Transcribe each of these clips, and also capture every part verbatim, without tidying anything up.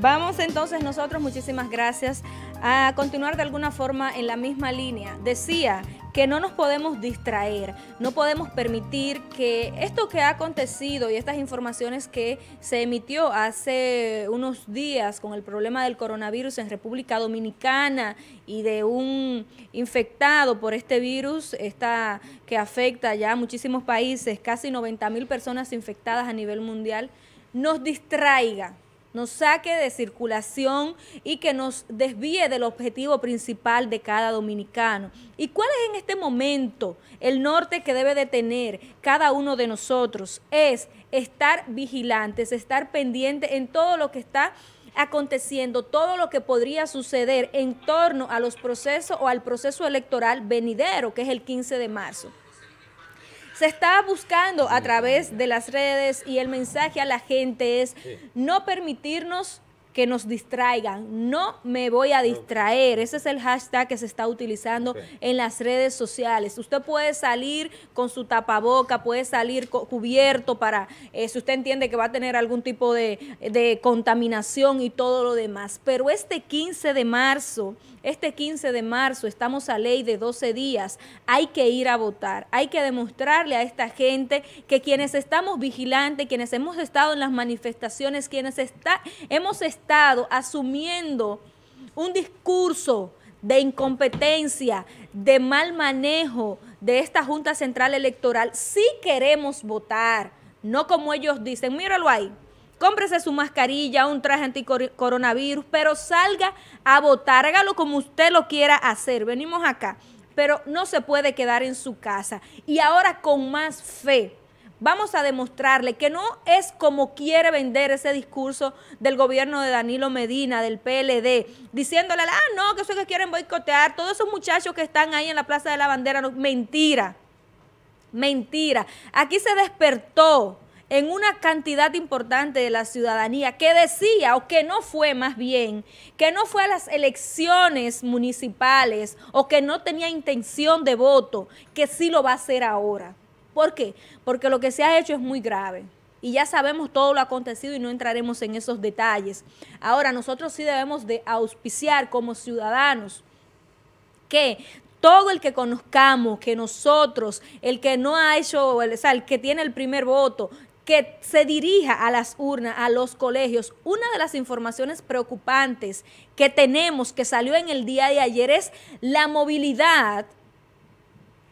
Vamos entonces nosotros, muchísimas gracias, a continuar de alguna forma en la misma línea. Decía que no nos podemos distraer, no podemos permitir que esto que ha acontecido y estas informaciones que se emitió hace unos días con el problema del coronavirus en República Dominicana y de un infectado por este virus, esta que afecta ya a muchísimos países, casi noventa mil personas infectadas a nivel mundial, nos distraiga, nos saque de circulación y que nos desvíe del objetivo principal de cada dominicano. ¿Y cuál es en este momento el norte que debe de tener cada uno de nosotros? Es estar vigilantes, estar pendientes en todo lo que está aconteciendo, todo lo que podría suceder en torno a los procesos o al proceso electoral venidero, que es el quince de marzo. Se está buscando a través de las redes y el mensaje a la gente es no permitirnos que nos distraigan. No me voy a distraer. Ese es el hashtag que se está utilizando en las redes sociales. Usted puede salir con su tapaboca, puede salir cubierto para, eh, si usted entiende que va a tener algún tipo de, de contaminación y todo lo demás. Pero este quince de marzo... Este quince de marzo estamos a ley de doce días, hay que ir a votar, hay que demostrarle a esta gente que quienes estamos vigilantes, quienes hemos estado en las manifestaciones, quienes está, hemos estado asumiendo un discurso de incompetencia, de mal manejo de esta Junta Central Electoral, sí queremos votar, no como ellos dicen, míralo ahí. Cómprese su mascarilla, un traje anticoronavirus, pero salga a votar, hágalo como usted lo quiera hacer. Venimos acá, pero no se puede quedar en su casa. Y ahora con más fe, vamos a demostrarle que no es como quiere vender ese discurso del gobierno de Danilo Medina, del P L D, diciéndole, ah, no, que eso que quieren boicotear, todos esos muchachos que están ahí en la Plaza de la Bandera, no, mentira, mentira. Aquí se despertó en una cantidad importante de la ciudadanía que decía, o que no fue más bien, que no fue a las elecciones municipales o que no tenía intención de voto, que sí lo va a hacer ahora. ¿Por qué? Porque lo que se ha hecho es muy grave y ya sabemos todo lo acontecido y no entraremos en esos detalles. Ahora, nosotros sí debemos de auspiciar como ciudadanos que todo el que conozcamos, que nosotros, el que no ha hecho, o sea, el que tiene el primer voto, que se dirija a las urnas, a los colegios. Una de las informaciones preocupantes que tenemos, que salió en el día de ayer, es la movilidad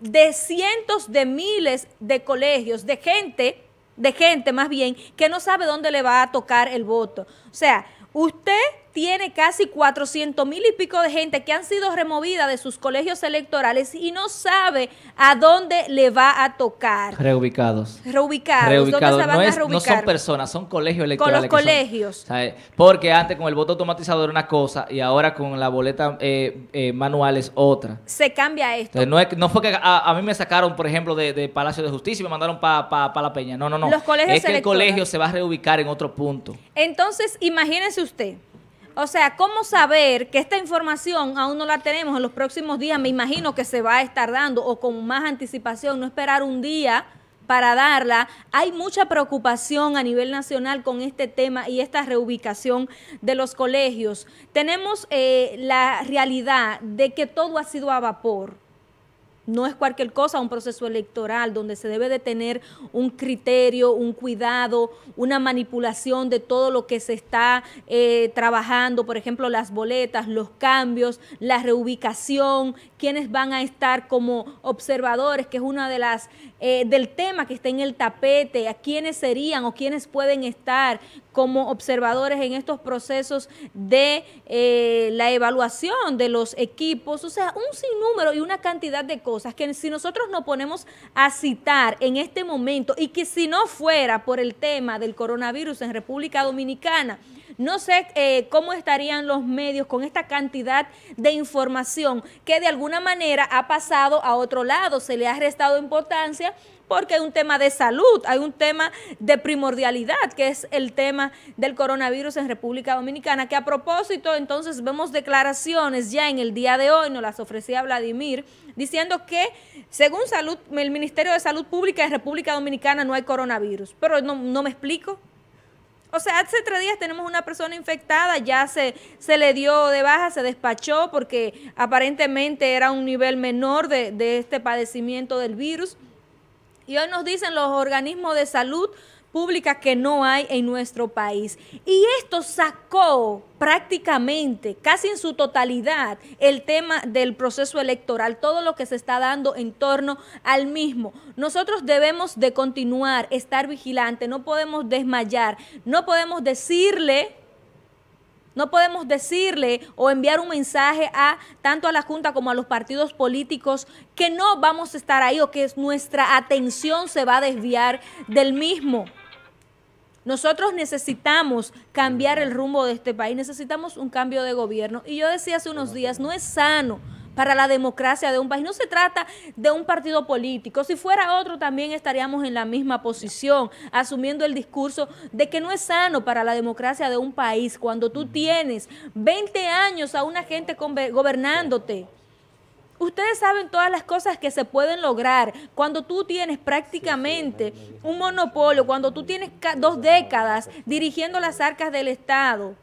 de cientos de miles de colegios, de gente, de gente más bien, que no sabe dónde le va a tocar el voto. O sea, usted tiene casi cuatrocientos mil y pico de gente que han sido removida de sus colegios electorales y no sabe a dónde le va a tocar. Reubicados. Reubicados. Reubicados. ¿Dónde se van no, es, a reubicar? No son personas, son colegios electorales. Con los colegios. Son, ¿sabes? Porque antes con el voto automatizado era una cosa y ahora con la boleta eh, eh, manual es otra. Se cambia esto. Entonces, no, es, no fue que a, a mí me sacaron, por ejemplo, de, de Palacio de Justicia y me mandaron para pa, pa La Peña. No, no, no. Los colegios es que el colegio se va a reubicar en otro punto. Entonces, imagínese usted. O sea, ¿cómo saber que esta información aún no la tenemos en los próximos días? Me imagino que se va a estar dando o con más anticipación, no esperar un día para darla. Hay mucha preocupación a nivel nacional con este tema y esta reubicación de los colegios. Tenemos eh, la realidad de que todo ha sido a vapor. No es cualquier cosa un proceso electoral donde se debe de tener un criterio, un cuidado, una manipulación de todo lo que se está eh, trabajando, por ejemplo, las boletas, los cambios, la reubicación, quienes van a estar como observadores, que es una de las eh, del tema que está en el tapete, a quiénes serían o quiénes pueden estar como observadores en estos procesos de eh, la evaluación de los equipos, o sea, un sinnúmero y una cantidad de cosas que si nosotros nos ponemos a citar en este momento y que si no fuera por el tema del coronavirus en República Dominicana, no sé eh, cómo estarían los medios con esta cantidad de información que de alguna manera ha pasado a otro lado, se le ha restado importancia porque hay un tema de salud, hay un tema de primordialidad, que es el tema del coronavirus en República Dominicana, que a propósito, entonces, vemos declaraciones ya en el día de hoy, nos las ofrecía Vladimir, diciendo que, según salud, el Ministerio de Salud Pública de República Dominicana no hay coronavirus. Pero no, no me explico. O sea, hace tres días tenemos una persona infectada, ya se, se le dio de baja, se despachó porque aparentemente era un nivel menor de, de este padecimiento del virus. Y hoy nos dicen los organismos de salud pública que no hay en nuestro país. Y esto sacó prácticamente, casi en su totalidad, el tema del proceso electoral, todo lo que se está dando en torno al mismo. Nosotros debemos de continuar, estar vigilantes, no podemos desmayar, no podemos decirle... No podemos decirle o enviar un mensaje a tanto a la Junta como a los partidos políticos que no vamos a estar ahí o que nuestra atención se va a desviar del mismo. Nosotros necesitamos cambiar el rumbo de este país, necesitamos un cambio de gobierno. Y yo decía hace unos días, no es sano para la democracia de un país. No se trata de un partido político. Si fuera otro también estaríamos en la misma posición, asumiendo el discurso de que no es sano para la democracia de un país cuando tú tienes veinte años a una gente gobernándote. Ustedes saben todas las cosas que se pueden lograr cuando tú tienes prácticamente un monopolio, cuando tú tienes dos décadas dirigiendo las arcas del Estado.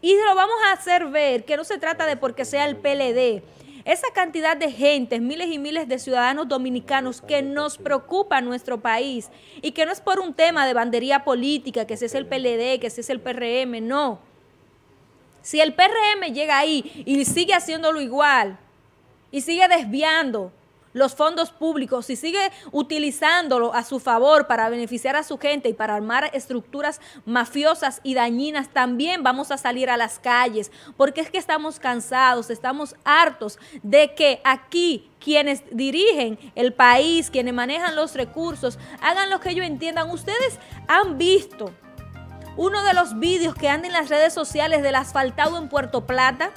Y lo vamos a hacer ver que no se trata de porque sea el P L D. Esa cantidad de gente, miles y miles de ciudadanos dominicanos que nos preocupa nuestro país y que no es por un tema de bandería política, que si es el P L D, que si es el P R M, no. Si el P R M llega ahí y sigue haciéndolo igual y sigue desviando los fondos públicos, si sigue utilizándolo a su favor para beneficiar a su gente y para armar estructuras mafiosas y dañinas, también vamos a salir a las calles, porque es que estamos cansados, estamos hartos de que aquí quienes dirigen el país, quienes manejan los recursos, hagan lo que ellos entiendan. Ustedes han visto uno de los vídeos que anda en las redes sociales del asfaltado en Puerto Plata.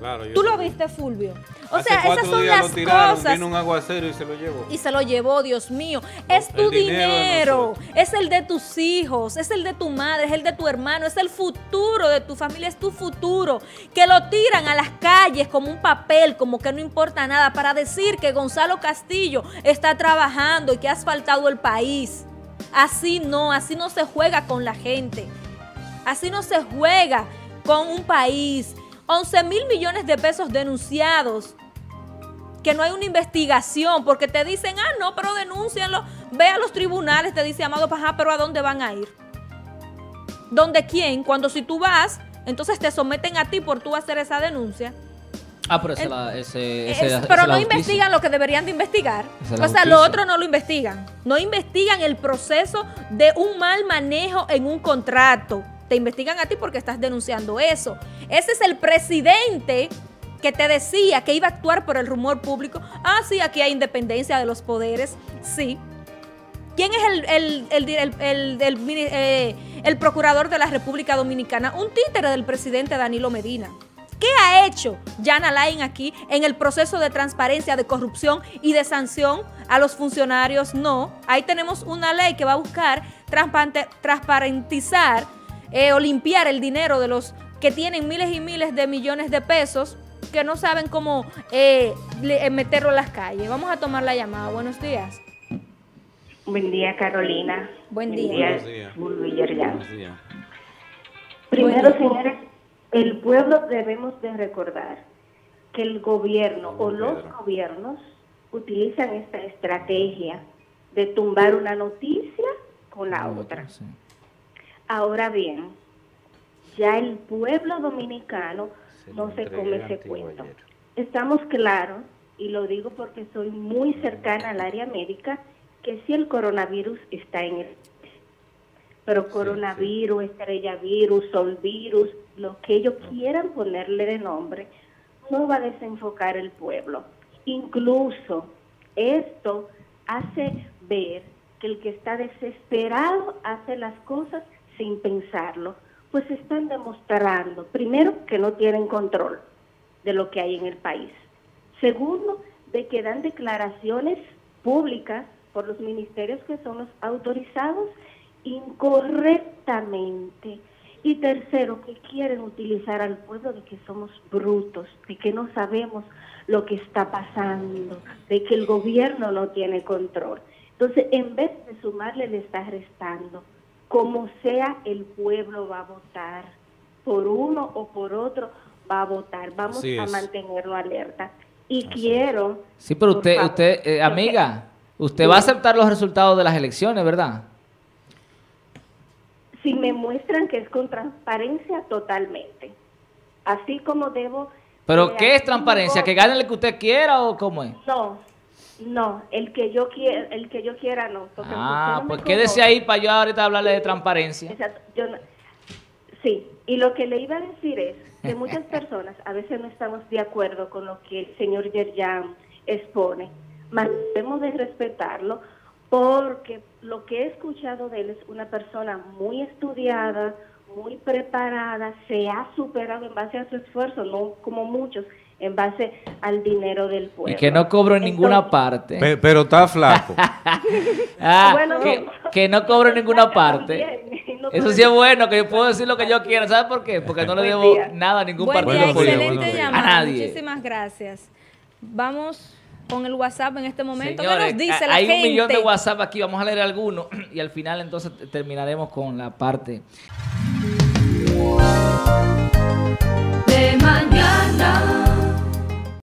Claro, tú lo viste, Fulvio. O hace sea, esas son las tiraron, cosas. Vino un aguacero y se lo llevó. Y se lo llevó, Dios mío. Es tu el dinero, dinero es el de tus hijos, es el de tu madre, es el de tu hermano, es el futuro de tu familia, es tu futuro. Que lo tiran a las calles como un papel, como que no importa nada, para decir que Gonzalo Castillo está trabajando y que ha asfaltado el país. Así no, así no se juega con la gente. Así no se juega con un país. once mil millones de pesos denunciados, que no hay una investigación, porque te dicen, ah, no, pero denúncienlo, ve a los tribunales, te dice Amado Pajá, pero ¿a dónde van a ir? ¿Dónde quién? Cuando si tú vas, entonces te someten a ti por tú hacer esa denuncia. Ah, pero, esa el, la, ese, ese, es, esa, pero esa no la investigan lo que deberían de investigar. O sea, lo otro no lo investigan. No investigan el proceso de un mal manejo en un contrato. Te investigan a ti porque estás denunciando eso. Ese es el presidente que te decía que iba a actuar por el rumor público. Ah, sí, aquí hay independencia de los poderes. Sí. ¿Quién es el, el, el, el, el, el, el, eh, el procurador de la República Dominicana? Un títere del presidente Danilo Medina. ¿Qué ha hecho Jan Alain aquí en el proceso de transparencia, de corrupción y de sanción a los funcionarios? No. Ahí tenemos una ley que va a buscar transparentizar Eh, o limpiar el dinero de los que tienen miles y miles de millones de pesos que no saben cómo eh, meterlo en las calles. Vamos a tomar la llamada. Buenos días. Buen día, Carolina. Buen día. Buen día. Primero, señores, el pueblo debemos de recordar que el gobierno o los gobiernos utilizan esta estrategia de tumbar una noticia con la otra. Ahora bien, ya el pueblo dominicano no se come ese cuento. Estamos claros, y lo digo porque soy muy cercana al área médica, que sí el coronavirus está en el... Pero coronavirus, estrella virus, sol virus, lo que ellos quieran ponerle de nombre, no va a desenfocar el pueblo. Incluso esto hace ver que el que está desesperado hace las cosas sin pensarlo, pues están demostrando, primero, que no tienen control de lo que hay en el país. Segundo, de que dan declaraciones públicas por los ministerios que son los autorizados incorrectamente. Y tercero, que quieren utilizar al pueblo de que somos brutos, de que no sabemos lo que está pasando, de que el gobierno no tiene control. Entonces, en vez de sumarle, le está restando. Como sea, el pueblo va a votar. Por uno o por otro va a votar. Vamos a mantenerlo alerta. Y quiero... Sí, pero usted, usted eh, amiga, usted va a aceptar los resultados de las elecciones, ¿verdad? Si me muestran que es con transparencia, totalmente. Así como debo... ¿Pero qué es transparencia? ¿Que gane el que usted quiera o cómo es? No, no, el que yo quiera, el que yo quiera no. Ah, pues quédese ahí para yo ahorita hablarle de transparencia. Exacto, yo no. Sí, y lo que le iba a decir es que muchas personas a veces no estamos de acuerdo con lo que el señor Yerjan expone. Mas debemos de respetarlo porque lo que he escuchado de él es una persona muy estudiada, muy preparada, se ha superado en base a su esfuerzo, no como muchos, en base al dinero del pueblo. Y que no cobro en Entonces, ninguna parte. Pe pero está flaco. ah, bueno, que, no. que no cobro en ninguna parte. Bien, no Eso sí es bueno, que yo puedo decir lo que yo quiera. ¿Sabes por qué? Porque no le debo nada a ningún Buen partido día, político. Excelente llamada. A nadie. Muchísimas gracias. Vamos con el WhatsApp en este momento. Señores, ¿qué nos dice la hay gente? Hay un millón de WhatsApp aquí, vamos a leer algunos y al final entonces terminaremos con la parte...